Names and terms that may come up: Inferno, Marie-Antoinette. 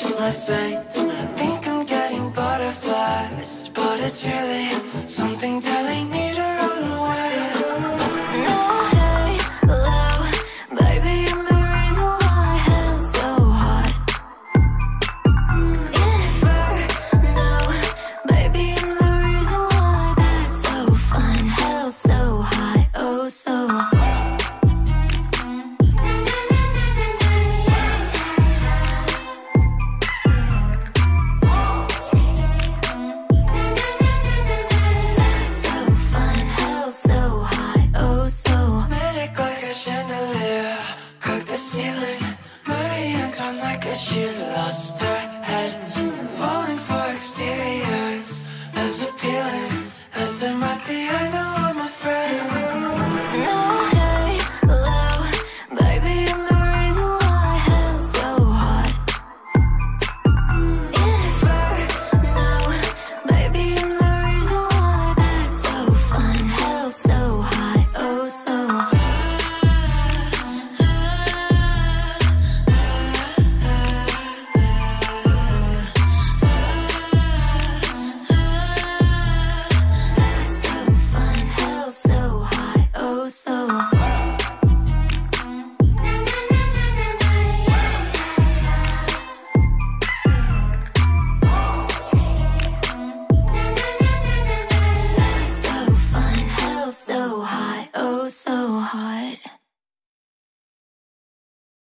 catching my sight. Think I'm getting butterflies, but it's really something telling me to run away. No, hey, hello, baby, I'm the reason why hell's so hot. Inferno, baby, I'm the reason why that's so fun. Hell's so hot, oh so hot. Ceiling, Marie-Antoinette, 'cause she's lost her head, falling for exteriors as appealing as they might be. I know.